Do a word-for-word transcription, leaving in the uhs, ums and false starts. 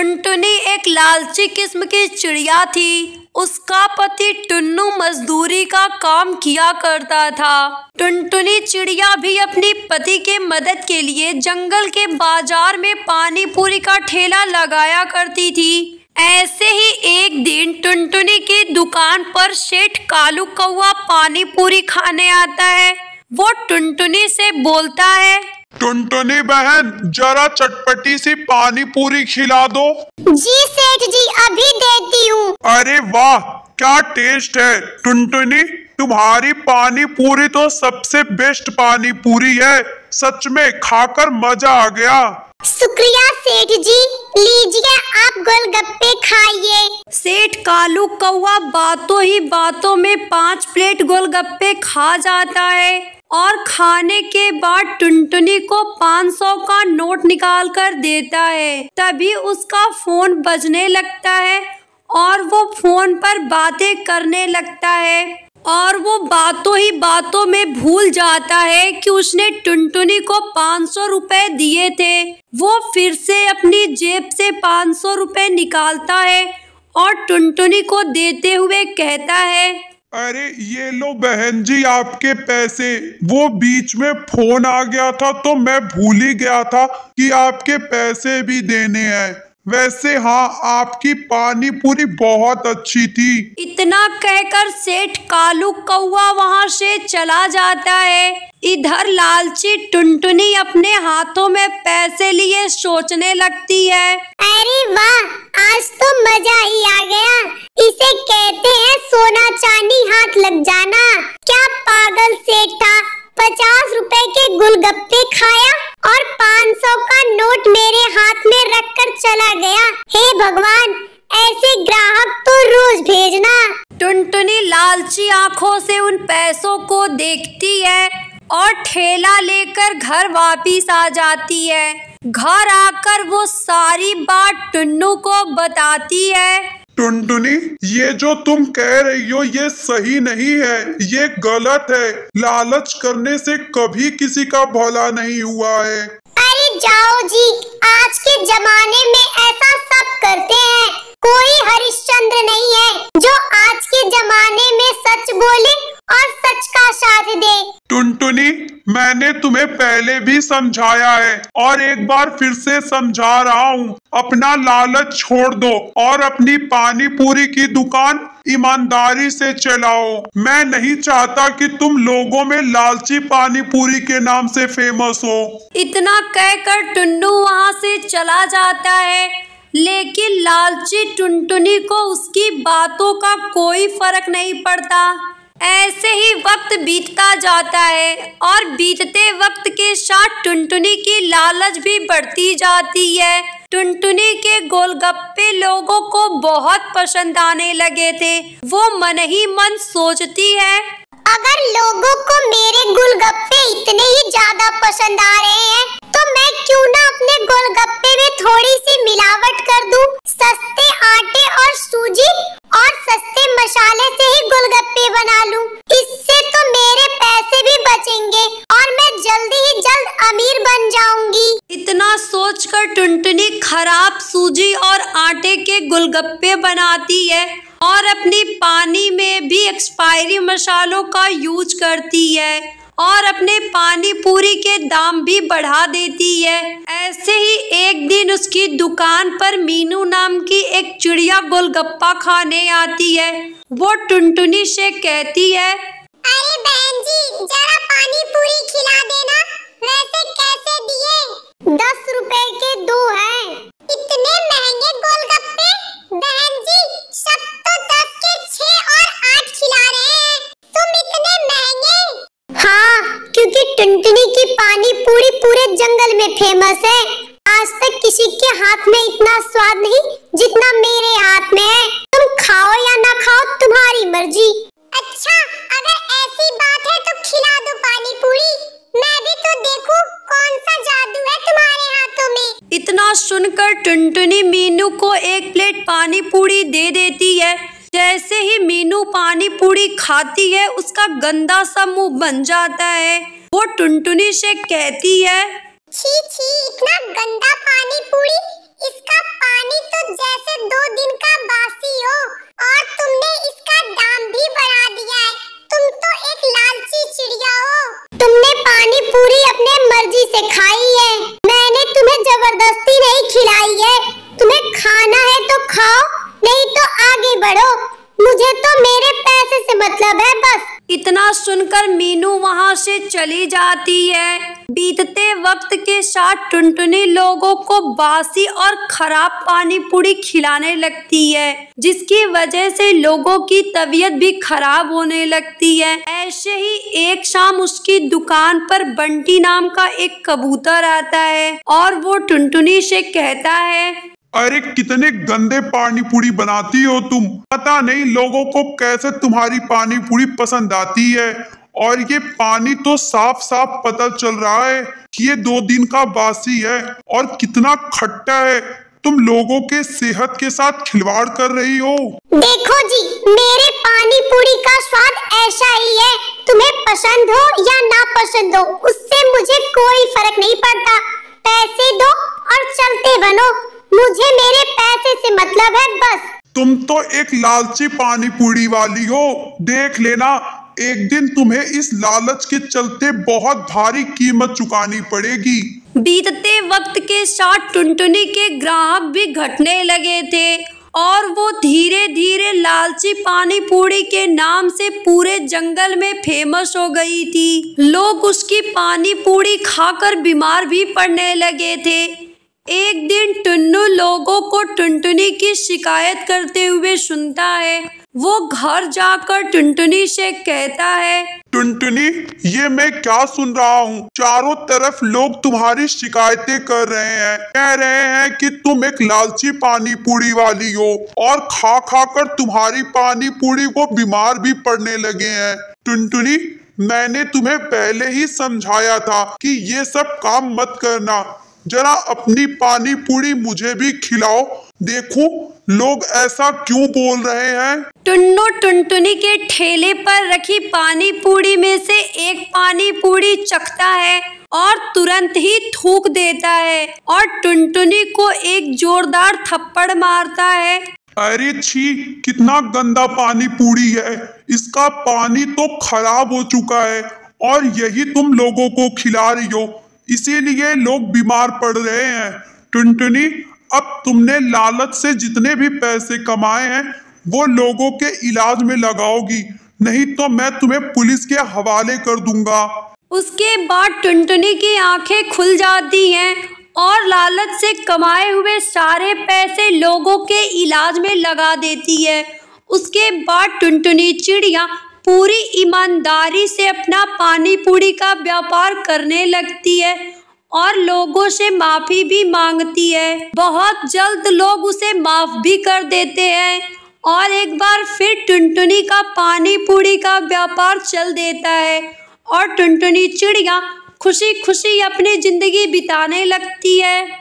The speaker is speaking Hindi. टुनटुनी एक लालची किस्म की चिड़िया थी। उसका पति टुन्नू मजदूरी का काम किया करता था। टुनटुनी चिड़िया भी अपनी पति के मदद के लिए जंगल के बाजार में पानी पूरी का ठेला लगाया करती थी। ऐसे ही एक दिन टुनटुनी की दुकान पर सेठ कालू कौवा पानी पूरी खाने आता है। वो टुनटुनी से बोलता है, टुनटुनी बहन, जरा चटपटी सी पानी पूरी खिला दो। जी सेठ जी, अभी देती हूँ। अरे वाह, क्या टेस्ट है। टुनटुनी, तुम्हारी पानी पूरी तो सबसे बेस्ट पानी पूरी है। सच में खाकर मजा आ गया। शुक्रिया सेठ जी, लीजिए आप गोलगप्पे खाइए। सेठ कालू कौवा बातों ही बातों में पांच प्लेट गोलगप्पे खा जाता है और खाने के बाद टुनटुनी को पाँच सौ का नोट निकाल कर देता है। तभी उसका फोन बजने लगता है और वो फोन पर बातें करने लगता है और वो बातों ही बातों में भूल जाता है कि उसने टुनटुनी को पाँच सौ रुपए दिए थे। वो फिर से अपनी जेब से पाँच सौ रुपए निकालता है और टुनटुनी को देते हुए कहता है, अरे ये लो बहन जी आपके पैसे। वो बीच में फोन आ गया था तो मैं भूल ही गया था कि आपके पैसे भी देने हैं। वैसे हाँ, आपकी पानी पूरी बहुत अच्छी थी। इतना कहकर सेठ कालू कौवा वहाँ से चला जाता है। इधर लालची टुनटुनी अपने हाथों में पैसे लिए सोचने लगती है, अरे वाह, आज तो मजा ही आ गया। इसे कहते हैं सोना चांदी हाथ लग जाना। क्या पागल सेठ था, पचास रुपए के गोलगप्पे खाया और पाँच सौ का नोट मेरे हाथ में रखकर चला गया। हे भगवान, ऐसे ग्राहक तो रोज भेजना। टुनटुनी लालची आँखों से उन पैसों को देखती है और ठेला लेकर घर वापिस आ जाती है। घर आकर वो सारी बात टुन्नू को बताती है। टुनटुनी, ये जो तुम कह रही हो ये सही नहीं है, ये गलत है। लालच करने से कभी किसी का भला नहीं हुआ है। अरे जाओ जी, आज के जमाने में ऐसा सब करते हैं। कोई हरिश्चंद्र नहीं है जो आज के जमाने में सच बोले और सच का साथ दे। टुनटुनी, मैंने तुम्हें पहले भी समझाया है और एक बार फिर से समझा रहा हूँ, अपना लालच छोड़ दो और अपनी पानी पूरी की दुकान ईमानदारी से चलाओ। मैं नहीं चाहता कि तुम लोगों में लालची पानी पूरी के नाम से फेमस हो। इतना कहकर टुन्नू वहाँ से चला जाता है, लेकिन लालची टुनटुनी को उसकी बातों का कोई फर्क नहीं पड़ता। ऐसे ही वक्त बीतता जाता है और बीतते वक्त के साथ टुनटुनी की लालच भी बढ़ती जाती है। टुनटुनी के गोलगप्पे लोगों को बहुत पसंद आने लगे थे। वो मन ही मन सोचती है, अगर लोगों को मेरे गोलगप्पे इतने ही ज्यादा पसंद आ रहे हैं तो मैं क्यों ना अपने गोलगप्पे में थोड़ी सी मिलावट कर दूं। सस्ते आटे और सूजी और सस्ते मसाले से ही गोलगप्पे बना लूं। इससे तो मेरे पैसे भी बचेंगे और मैं जल्दी ही जल्द अमीर बन जाऊंगी। इतना सोचकर टुनटुनी खराब सूजी और आटे के गोलगप्पे बनाती है और अपनी पानी में भी एक्सपायरी मसालों का यूज करती है और अपने पानी पूरी के दाम भी बढ़ा देती है। ऐसे ही एक दिन उसकी दुकान पर मीनू नाम की एक चिड़िया गोलगप्पा खाने आती है। वो टुनटुनी से कहती है, अरे बहन जी, जरा पानी पूरी खिला देना। वैसे कैसे दिए? दस रुपए के दो हैं। इतने महंगे गोलगप्पे? बहन जी, सब तो दस के छह और आठ खिला रहे हैं, तुम इतने महंगे? हाँ, क्योंकि टुनटुनी की पानी पूरी पूरे जंगल में फेमस है। आज तक किसी के हाथ में इतना स्वाद नहीं जितना मेरे हाथ में है। तुम खाओ या ना खाओ, तुम्हारी मर्जी। अच्छा, अगर ऐसी बात है तो खिला दो पानी पूरी, मैं भी तो देखूं कौन सा जादू है तुम्हारे हाथों में। इतना सुनकर टुनटुनी मीनू को एक प्लेट पानी पूरी दे देती है। जैसे ही मीनू पानी पूरी खाती है, उसका गंदा सा मुंह बन जाता है। वो टुनटुनी से कहती है, छी छी, इतना गंदा पानी पूरी, इसका पानी तो से चली जाती है। बीतते वक्त के साथ टुनटुनी लोगों को बासी और खराब पानी पूरी खिलाने लगती है, जिसकी वजह से लोगों की तबीयत भी खराब होने लगती है। ऐसे ही एक शाम उसकी दुकान पर बंटी नाम का एक कबूतर आता है और वो टुनटुनी से कहता है, अरे कितने गंदे पानी पूरी बनाती हो तुम, पता नहीं लोगों को कैसे तुम्हारी पानी पूरी पसंद आती है। और ये पानी तो साफ साफ पता चल रहा है कि ये दो दिन का बासी है और कितना खट्टा है। तुम लोगों के सेहत के साथ खिलवाड़ कर रही हो। देखो जी, मेरे पानी पूरी का स्वाद ऐसा ही है, तुम्हें पसंद हो या ना पसंद हो उससे मुझे कोई फर्क नहीं पड़ता। पैसे दो और चलते बनो, मुझे मेरे पैसे से मतलब है बस। तुम तो एक लालची पानी पूरी वाली हो, देख लेना एक दिन तुम्हें इस लालच के चलते बहुत भारी कीमत चुकानी पड़ेगी। बीतते वक्त के साथ टुनटुनी के ग्राहक भी घटने लगे थे और वो धीरे धीरे लालची पानी पूरी के नाम से पूरे जंगल में फेमस हो गई थी। लोग उसकी पानी पूरी खाकर बीमार भी पड़ने लगे थे। एक दिन टुन्नू लोगों को टुनटुनी की शिकायत करते हुए सुनता है। वो घर जाकर टुनटुनी से कहता है, टुनटुनी ये मैं क्या सुन रहा हूँ, चारों तरफ लोग तुम्हारी शिकायतें कर रहे हैं, कह रहे हैं कि तुम एक लालची पानी पूरी वाली हो और खा खा कर तुम्हारी पानी पूरी को बीमार भी पड़ने लगे हैं। टुनटुनी मैंने तुम्हें पहले ही समझाया था कि ये सब काम मत करना, जरा अपनी पानी पूरी मुझे भी खिलाओ, देखूं लोग ऐसा क्यों बोल रहे हैं। टुन्नू टुनटुनी के ठेले पर रखी पानी पूरी में से एक पानी पूरी चखता है और तुरंत ही थूक देता है और टुनटुनी को एक जोरदार थप्पड़ मारता है। अरे छी, कितना गंदा पानी पूरी है, इसका पानी तो खराब हो चुका है और यही तुम लोगों को खिला रही हो, इसीलिए लोग बीमार पड़ रहे हैं। टुनटुनी अब तुमने लालच से जितने भी पैसे कमाए हैं वो लोगों के इलाज में लगाओगी, नहीं तो मैं तुम्हें पुलिस के हवाले कर दूंगा। उसके बाद टुनटुनी की आंखें खुल जाती हैं और लालच से कमाए हुए सारे पैसे लोगों के इलाज में लगा देती है। उसके बाद टुनटुनी चिड़िया पूरी ईमानदारी से अपना पानी पूरी का व्यापार करने लगती है और लोगों से माफ़ी भी मांगती है। बहुत जल्द लोग उसे माफ़ भी कर देते हैं और एक बार फिर टुनटुनी का पानी पूरी का व्यापार चल देता है और टुनटुनी चिड़िया खुशी खुशी अपनी ज़िंदगी बिताने लगती है।